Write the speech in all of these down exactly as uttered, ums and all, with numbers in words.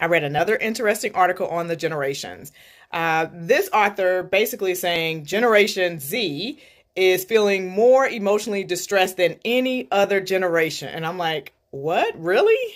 I read another interesting article on the generations. Uh, this author basically saying Generation Z is feeling more emotionally distressed than any other generation. And I'm like, what? Really?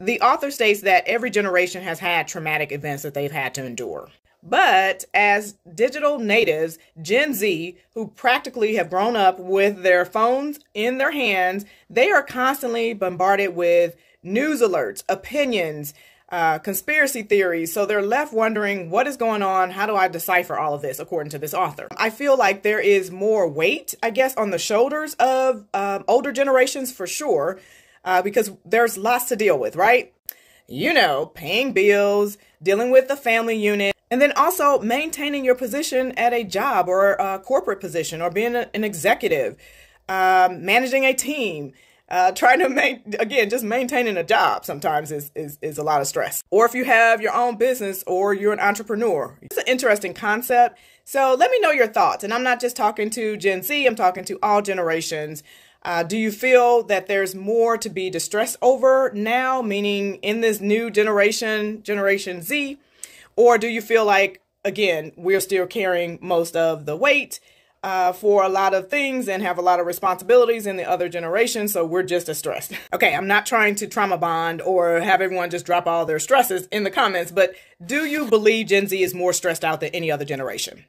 The author states that every generation has had traumatic events that they've had to endure. But as digital natives, Gen Z, who practically have grown up with their phones in their hands, they are constantly bombarded with news alerts, opinions, uh, conspiracy theories. So they're left wondering, what is going on? How do I decipher all of this, according to this author? I feel like there is more weight, I guess, on the shoulders of uh, older generations for sure, uh, because there's lots to deal with, right? You know, paying bills, dealing with the family unit. And then also maintaining your position at a job or a corporate position or being a, an executive, um, managing a team, uh, trying to make, again, just maintaining a job sometimes is, is, is a lot of stress. Or if you have your own business or you're an entrepreneur. It's an interesting concept. So let me know your thoughts. And I'm not just talking to Gen Z, I'm talking to all generations. Uh, do you feel that there's more to be distressed over now, meaning in this new generation, Generation Z? Or do you feel like, again, we're still carrying most of the weight uh, for a lot of things and have a lot of responsibilities in the other generation, so we're just as stressed? Okay, I'm not trying to trauma bond or have everyone just drop all their stresses in the comments, but do you believe Gen Z is more stressed out than any other generation?